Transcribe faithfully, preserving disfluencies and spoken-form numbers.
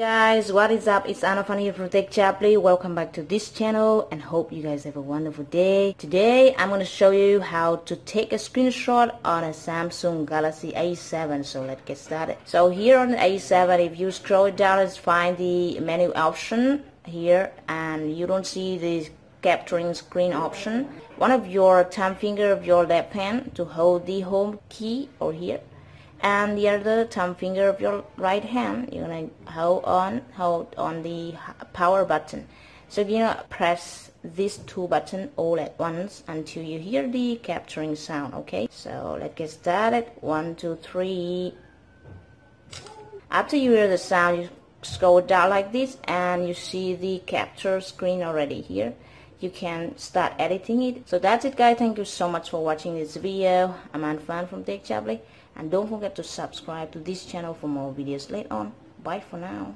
Guys, what is up? It's Anh Phan here from Tech Chaply. Welcome back to this channel and hope you guys have a wonderful day. Today I'm going to show you how to take a screenshot on a Samsung Galaxy A seven. So let's get started. So here on the A seven, if you scroll it down, let's find the menu option here, and you don't see the capturing screen option. One of your thumb finger of your left hand to hold the home key over here, and the other thumb finger of your right hand you're gonna hold on hold on the power button. So you're gonna press these two buttons all at once until you hear the capturing sound. Okay, so let's get started. One, two, three. After you hear the sound, you scroll down like this and you see the capture screen already here. You can start editing it. So that's it, guys. Thank you so much for watching this video. I'm Anh Phan from Tech Chaply, and don't forget to subscribe to this channel for more videos later on. Bye for now.